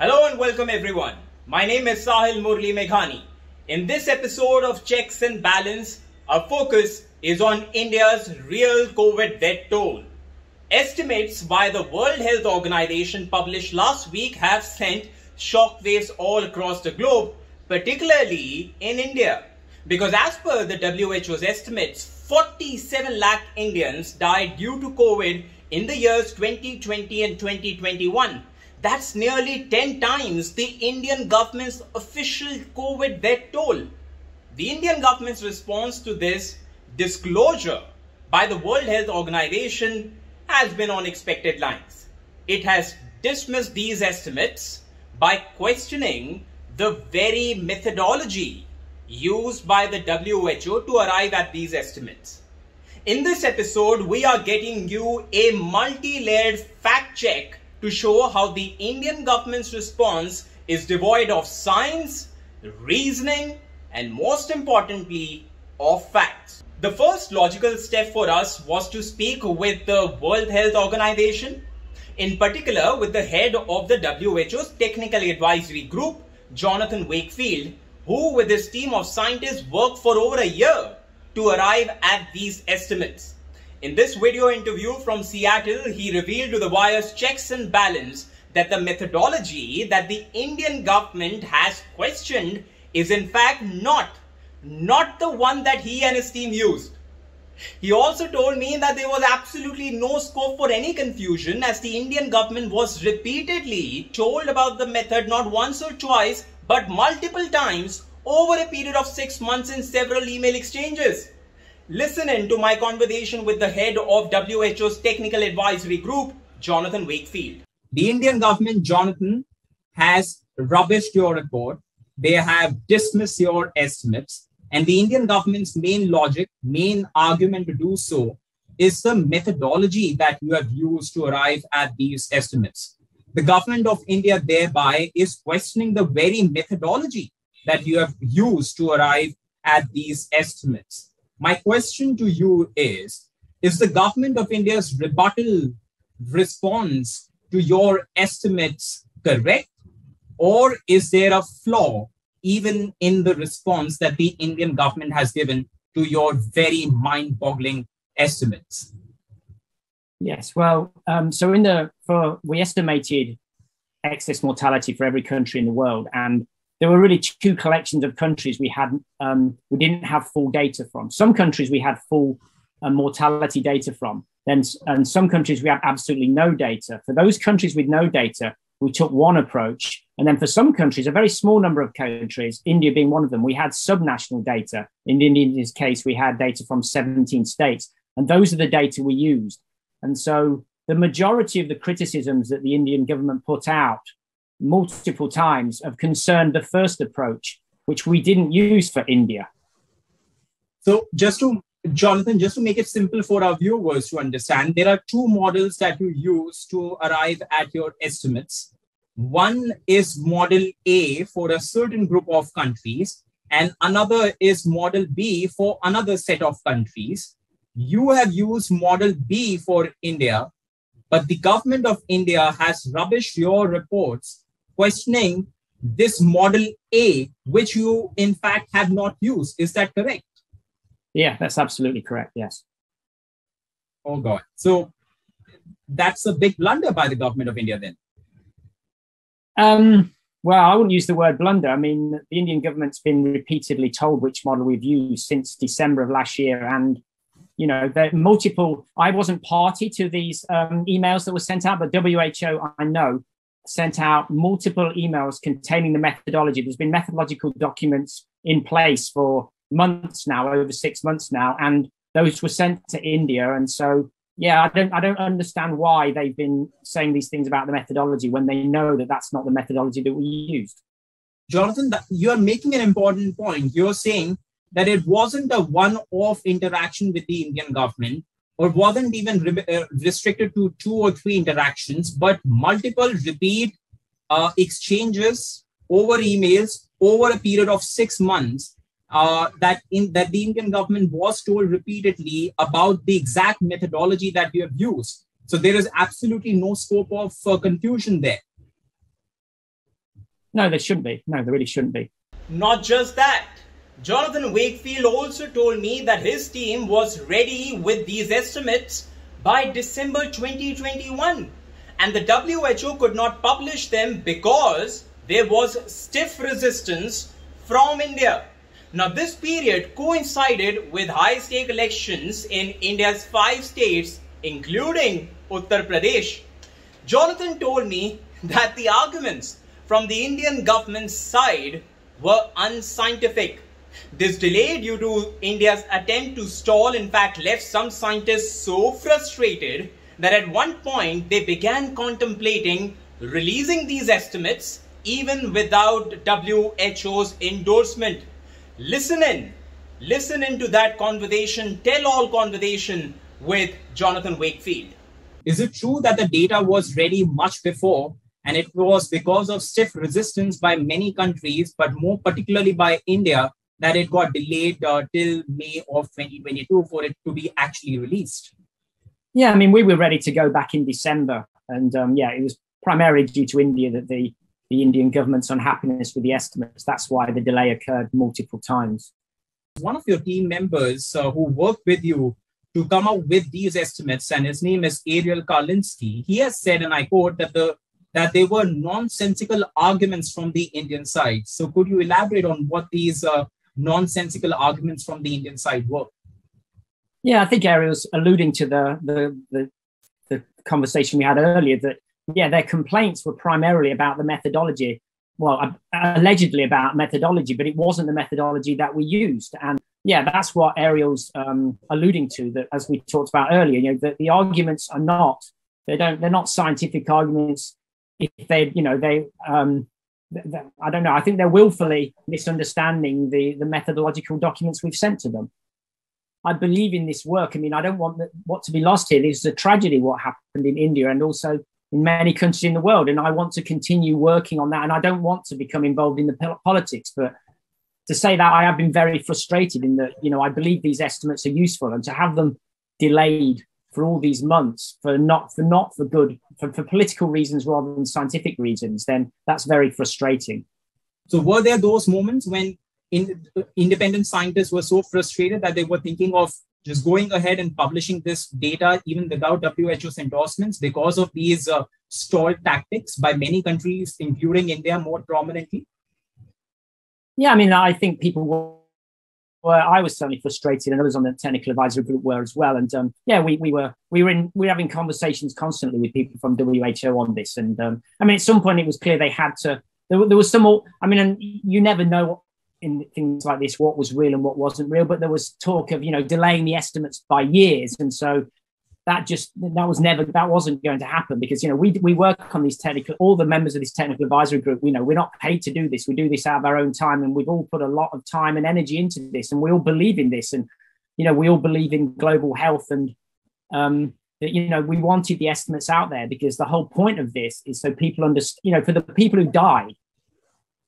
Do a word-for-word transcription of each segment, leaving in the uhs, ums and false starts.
Hello and welcome everyone. My name is Saahil Murli Menghani. In this episode of Checks and Balance, our focus is on India's real COVID death toll. Estimates by the World Health Organization published last week have sent shockwaves all across the globe, particularly in India. Because as per the W H O's estimates, forty-seven lakh Indians died due to COVID in the years twenty twenty and twenty twenty-one. That's nearly ten times the Indian government's official COVID death toll. The Indian government's response to this disclosure by the World Health Organization has been on expected lines. It has dismissed these estimates by questioning the very methodology used by the W H O to arrive at these estimates. In this episode, we are getting you a multi-layered fact check to show how the Indian government's response is devoid of science, reasoning, and most importantly, of facts. The first logical step for us was to speak with the World Health Organization, in particular with the head of the W H O's Technical Advisory Group, Jonathan Wakefield, who with his team of scientists worked for over a year to arrive at these estimates. In this video interview from Seattle, he revealed to The Wire's Checks and Balance that the methodology that the Indian government has questioned is in fact not, not the one that he and his team used. He also told me that there was absolutely no scope for any confusion, as the Indian government was repeatedly told about the method not once or twice, but multiple times over a period of six months in several email exchanges. Listen in to my conversation with the head of W H O's Technical Advisory Group, Jonathan Wakefield. The Indian government, Jonathan, has rubbished your report. They have dismissed your estimates. And the Indian government's main logic, main argument to do so, is the methodology that you have used to arrive at these estimates. The government of India thereby is questioning the very methodology that you have used to arrive at these estimates. My question to you is, is the government of India's rebuttal response to your estimates correct, or is there a flaw even in the response that the Indian government has given to your very mind-boggling estimates? Yes, well, um, so in the, for, we estimated excess mortality for every country in the world, and there were really two collections of countries we hadn't, um, we didn't have full data from. Some countries we had full uh, mortality data from, then, and some countries we had absolutely no data. For those countries with no data, we took one approach. And then for some countries, a very small number of countries, India being one of them, we had subnational data. In India's case, we had data from seventeen states, and those are the data we used. And so the majority of the criticisms that the Indian government put out multiple times have concerned the first approach, which we didn't use for India. So just to, Jonathan, just to make it simple for our viewers to understand, there are two models that you use to arrive at your estimates. One is model A for a certain group of countries, and another is model B for another set of countries. You have used model B for India, but the government of India has rubbished your reports questioning this model A, which you in fact have not used. Is that correct? Yeah, that's absolutely correct. Yes. Oh, God. So that's a big blunder by the government of India then. Um, well, I wouldn't use the word blunder. I mean, the Indian government's been repeatedly told which model we've used since December of last year. And, you know, there are multiple, I wasn't party to these um, emails that were sent out, but W H O, I know, sent out multiple emails containing the methodology. There's been methodological documents in place for months now, over six months now, and those were sent to India. And so, yeah, I don't, I don't understand why they've been saying these things about the methodology when they know that that's not the methodology that we used. Jonathan, you're making an important point. You're saying that it wasn't a one-off interaction with the Indian government, or wasn't even re uh, restricted to two or three interactions, but multiple repeat uh, exchanges over emails over a period of six months uh, that, in, that the Indian government was told repeatedly about the exact methodology that we have used. So there is absolutely no scope of uh, confusion there. No, there shouldn't be. No, there really shouldn't be. Not just that. Jonathan Wakefield also told me that his team was ready with these estimates by December twenty twenty-one. And the W H O could not publish them because there was stiff resistance from India. Now, this period coincided with high-stake elections in India's five states, including Uttar Pradesh. Jonathan told me that the arguments from the Indian government's side were unscientific. This delay due to India's attempt to stall, in fact, left some scientists so frustrated that at one point they began contemplating releasing these estimates even without W H O's endorsement. Listen in. Listen in to that conversation, tell-all conversation with Jonathan Wakefield. Is it true that the data was ready much before and it was because of stiff resistance by many countries, but more particularly by India, that it got delayed uh, till May of twenty twenty-two for it to be actually released? Yeah, I mean, we were ready to go back in December. And um, yeah, it was primarily due to India that the the Indian government's unhappiness with the estimates. That's why the delay occurred multiple times. One of your team members uh, who worked with you to come up with these estimates, and his name is Ariel Karlinsky, he has said, and I quote, that, the, that they were nonsensical arguments from the Indian side. So could you elaborate on what these uh, nonsensical arguments from the Indian side were? Yeah, I think Ariel's alluding to the, the, the, the conversation we had earlier that yeah, their complaints were primarily about the methodology, well, uh, allegedly about methodology, but it wasn't the methodology that we used. And yeah, that's what Ariel's um, alluding to, that as we talked about earlier, you know, that the arguments are not, they don't, they're not scientific arguments. If they, you know, they, um, they, they I don't know, I think they're willfully misunderstanding the, the methodological documents we've sent to them. I believe in this work. I mean, I don't want the, what to be lost here. This is a tragedy, what happened in India and also in many countries in the world. And I want to continue working on that. And I don't want to become involved in the politics. But to say that, I have been very frustrated in that, you know, I believe these estimates are useful, and to have them delayed for all these months for not for not for good, for, for political reasons rather than scientific reasons, then that's very frustrating. So were there those moments when in, independent scientists were so frustrated that they were thinking of just going ahead and publishing this data even without W H O's endorsements because of these uh, stalled tactics by many countries, including India more prominently? Yeah, I mean, I think people were, well, I was certainly frustrated, and others on the technical advisory group were as well. And um, yeah, we, we were we were in we were having conversations constantly with people from W H O on this. And um, I mean, at some point it was clear they had to, there, there was some, I mean, and you never know what, in things like this, what was real and what wasn't real, but there was talk of, you know, delaying the estimates by years. And so that just, that was never, that wasn't going to happen because, you know, we we work on these technical, all the members of this technical advisory group, you know, we're not paid to do this. We do this out of our own time, and we've all put a lot of time and energy into this, and we all believe in this. And, you know, we all believe in global health, and um, that, you know, we wanted the estimates out there because the whole point of this is so people understand, you know, for the people who died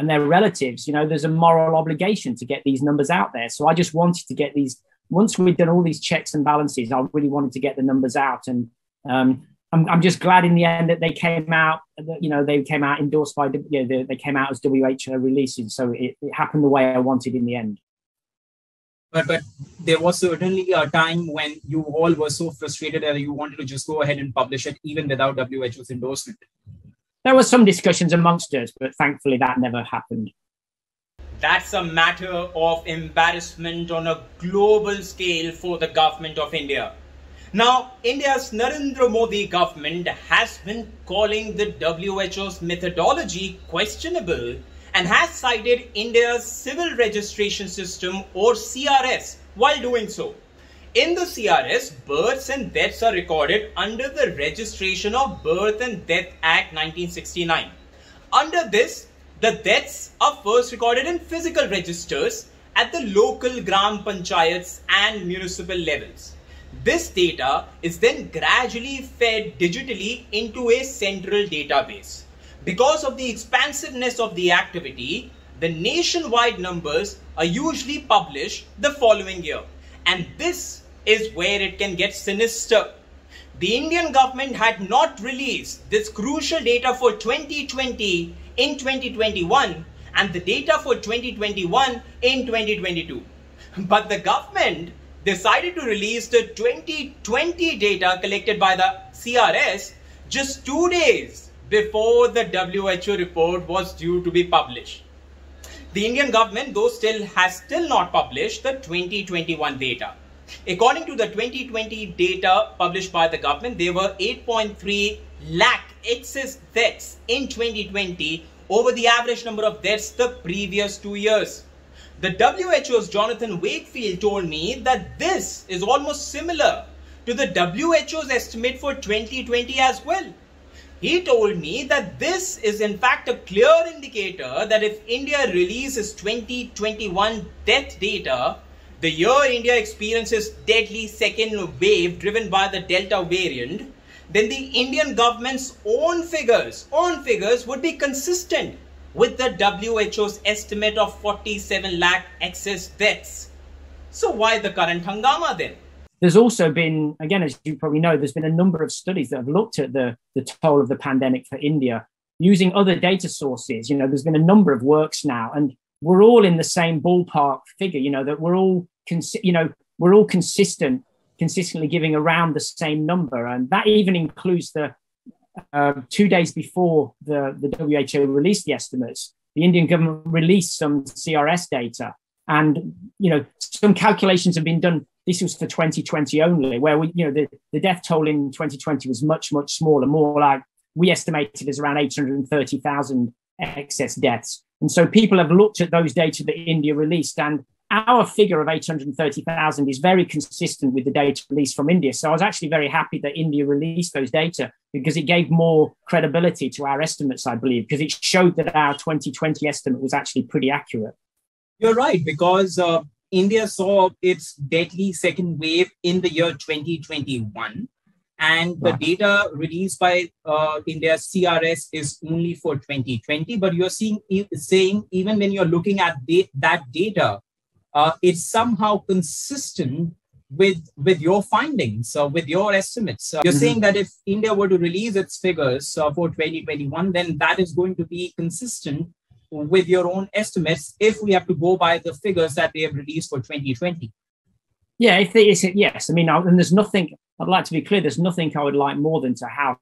and their relatives, you know, there's a moral obligation to get these numbers out there. So I just wanted to get these, once we'd done all these checks and balances, I really wanted to get the numbers out. And um, I'm, I'm just glad in the end that they came out, you know, they came out endorsed by, you know, they came out as W H O releases. So it, it happened the way I wanted in the end. But, but there was certainly a time when you all were so frustrated that you wanted to just go ahead and publish it even without W H O's endorsement. There were some discussions amongst us, but thankfully that never happened. That's a matter of embarrassment on a global scale for the government of India. Now, India's Narendra Modi government has been calling the W H O's methodology questionable and has cited India's Civil Registration System, or C R S, while doing so. In the C R S, births and deaths are recorded under the Registration of Birth and Death Act nineteen sixty-nine. Under this, the deaths are first recorded in physical registers at the local gram panchayats and municipal levels. This data is then gradually fed digitally into a central database. Because of the expansiveness of the activity, the nationwide numbers are usually published the following year. And this is where it can get sinister. The Indian government had not released this crucial data for twenty twenty in twenty twenty-one and the data for twenty twenty-one in twenty twenty-two. But the government decided to release the twenty twenty data collected by the C R S just two days before the W H O report was due to be published. The Indian government, though, still has still not published the twenty twenty-one data. According to the twenty twenty data published by the government, there were eight point three lakh excess deaths in twenty twenty over the average number of deaths the previous two years. The W H O's Jonathan Wakefield told me that this is almost similar to the W H O's estimate for twenty twenty as well. He told me that this is in fact a clear indicator that if India releases twenty twenty-one death data, the year India experiences deadly second wave driven by the Delta variant, then the Indian government's own figures, own figures would be consistent with the W H O's estimate of forty-seven lakh excess deaths. So why the current hangama then? There's also been, again, as you probably know, there's been a number of studies that have looked at the, the toll of the pandemic for India using other data sources. You know, there's been a number of works now, and we're all in the same ballpark figure, you know, that we're all, consi- you know, we're all consistent, consistently giving around the same number. And that even includes the uh, two days before the, the W H O released the estimates, the Indian government released some C R S data. And, you know, some calculations have been done. This was for twenty twenty only, where we, you know, the, the death toll in twenty twenty was much, much smaller, more like we estimated as around eight hundred thirty thousand excess deaths. And so people have looked at those data that India released, and our figure of eight hundred thirty thousand is very consistent with the data released from India. So I was actually very happy that India released those data because it gave more credibility to our estimates, I believe, because it showed that our twenty twenty estimate was actually pretty accurate. You're right, because uh, India saw its deadly second wave in the year twenty twenty-one. And the data released by uh, India's C R S is only for twenty twenty. But you're seeing, saying even when you're looking at the, that data, uh, it's somehow consistent with, with your findings, uh, with your estimates. Uh, you're mm-hmm. saying that if India were to release its figures uh, for twenty twenty-one, then that is going to be consistent with your own estimates if we have to go by the figures that they have released for twenty twenty. Yeah, if they, yes. I mean, and there's nothing... I'd like to be clear, there's nothing I would like more than to have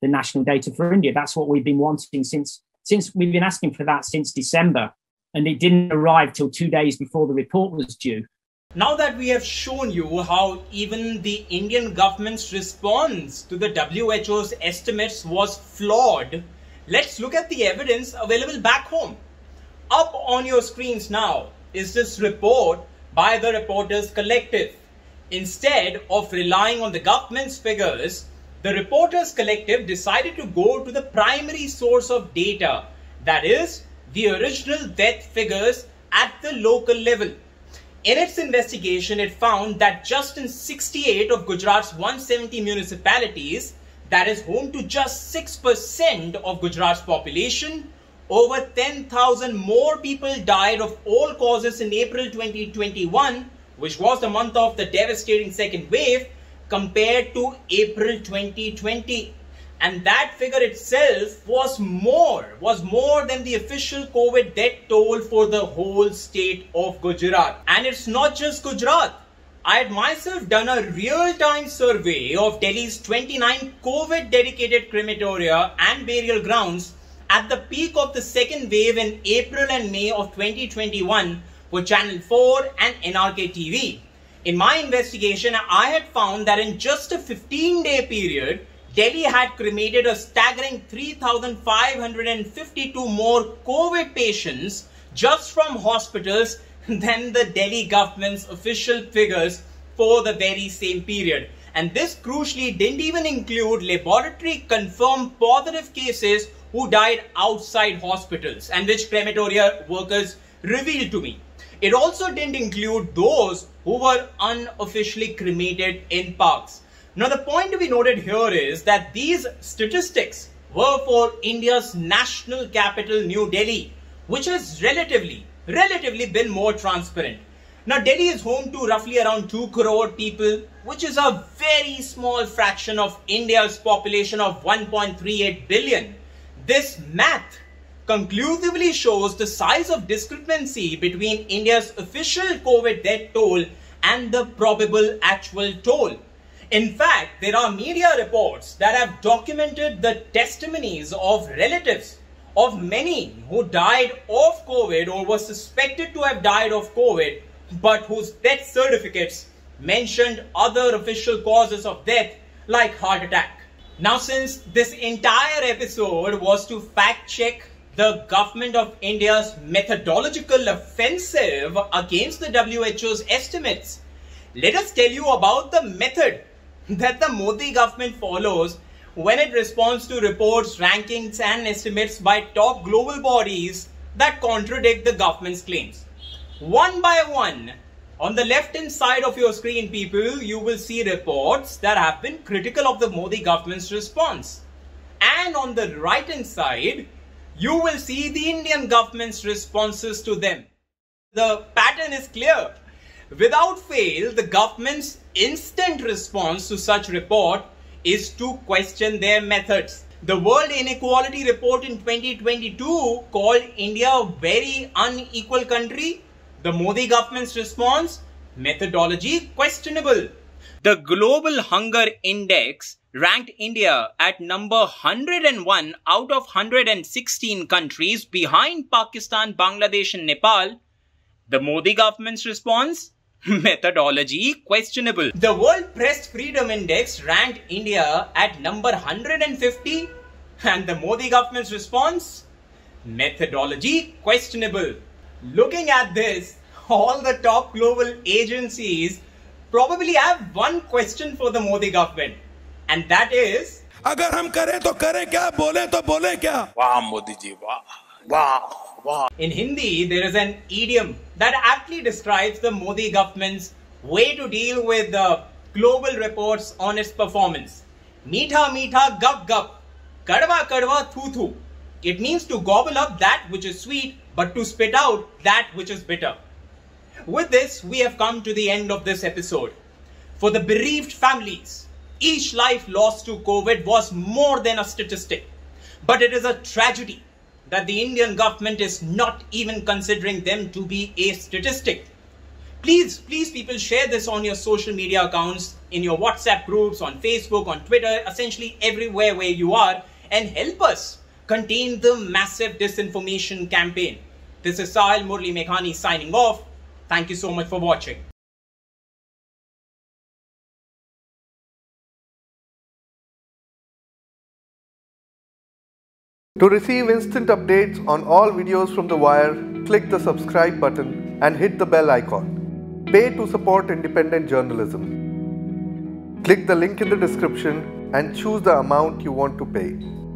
the national data for India. That's what we've been wanting since, since we've been asking for that since December, and it didn't arrive till two days before the report was due. Now that we have shown you how even the Indian government's response to the W H O's estimates was flawed, let's look at the evidence available back home. Up on your screens now is this report by the Reporters Collective. Instead of relying on the government's figures, the Reporters Collective decided to go to the primary source of data, that is, the original death figures at the local level. In its investigation, it found that just in sixty-eight of Gujarat's one hundred seventy municipalities, that is home to just six percent of Gujarat's population, over ten thousand more people died of all causes in April twenty twenty-one, which was the month of the devastating second wave, compared to April twenty twenty. And that figure itself was more, was more than the official COVID death toll for the whole state of Gujarat. And it's not just Gujarat. I had myself done a real-time survey of Delhi's twenty-nine COVID-dedicated crematoria and burial grounds at the peak of the second wave in April and May of twenty twenty-one, for Channel four and N R K T V. In my investigation, I had found that in just a fifteen-day period, Delhi had cremated a staggering three thousand five hundred fifty-two more COVID patients just from hospitals than the Delhi government's official figures for the very same period. And this crucially didn't even include laboratory-confirmed positive cases who died outside hospitals and which crematoria workers revealed to me. It also didn't include those who were unofficially cremated in parks. Now, the point to be noted here is that these statistics were for India's national capital, New Delhi, which has relatively, relatively been more transparent. Now, Delhi is home to roughly around two crore people, which is a very small fraction of India's population of one point three eight billion. This math conclusively shows the size of discrepancy between India's official COVID death toll and the probable actual toll. In fact, there are media reports that have documented the testimonies of relatives of many who died of COVID or were suspected to have died of COVID, but whose death certificates mentioned other official causes of death like heart attack. Now, since this entire episode was to fact check the government of India's methodological offensive against the W H O's estimates, let us tell you about the method that the Modi government follows when it responds to reports, rankings and estimates by top global bodies that contradict the government's claims. One by one, on the left-hand side of your screen, people, you will see reports that have been critical of the Modi government's response. And on the right-hand side, you will see the Indian government's responses to them. The pattern is clear. Without fail, the government's instant response to such report is to question their methods. The World Inequality Report in twenty twenty-two called India a very unequal country. The Modi government's response, methodology questionable. The Global Hunger Index ranked India at number one hundred and one out of one hundred sixteen countries, behind Pakistan, Bangladesh and Nepal. The Modi government's response, methodology questionable. The World Press Freedom Index ranked India at number one hundred fifty, and the Modi government's response, methodology questionable. Looking at this, all the top global agencies probably have one question for the Modi government, and that is, agar hum kare to kare kya, bole to bole kya? Wow, Modi ji, wow, wow, wow. In Hindi, there is an idiom that aptly describes the Modi government's way to deal with the global reports on its performance. Meetha meetha gup gup, kadwa kadwa thu thu. It means to gobble up that which is sweet, but to spit out that which is bitter. With this, we have come to the end of this episode. For the bereaved families, each life lost to COVID was more than a statistic. But it is a tragedy that the Indian government is not even considering them to be a statistic. Please, please people, share this on your social media accounts, in your WhatsApp groups, on Facebook, on Twitter, essentially everywhere where you are, and help us contain the massive disinformation campaign. This is Saahil Murli Menghani signing off. Thank you so much for watching. To receive instant updates on all videos from The Wire, click the subscribe button and hit the bell icon. Pay to support independent journalism. Click the link in the description and choose the amount you want to pay.